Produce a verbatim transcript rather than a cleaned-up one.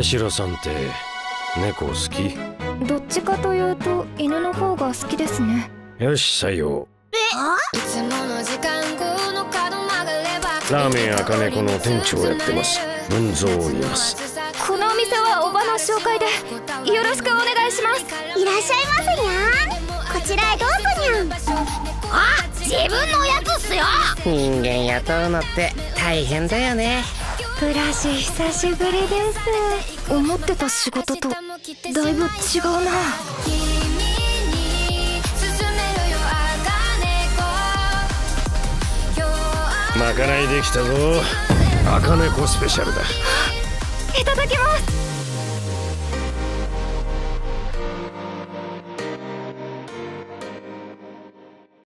八代さんって猫好き？どっちかというと犬の方が好きですね。よし採用。え？いつもの時間後の角曲がれば。ラーメン赤猫の店長やってます文蔵をいます。このお店はおばの紹介でよろしくお願いします。いらっしゃいませにゃん。こちらへどうぞにゃん。あ、自分のやつっすよ。人間雇うのって大変だよね。ブラシ久しぶりです。思ってた仕事とだいぶ違うな。まかないできたぞ。赤猫スペシャルだ。いただきます。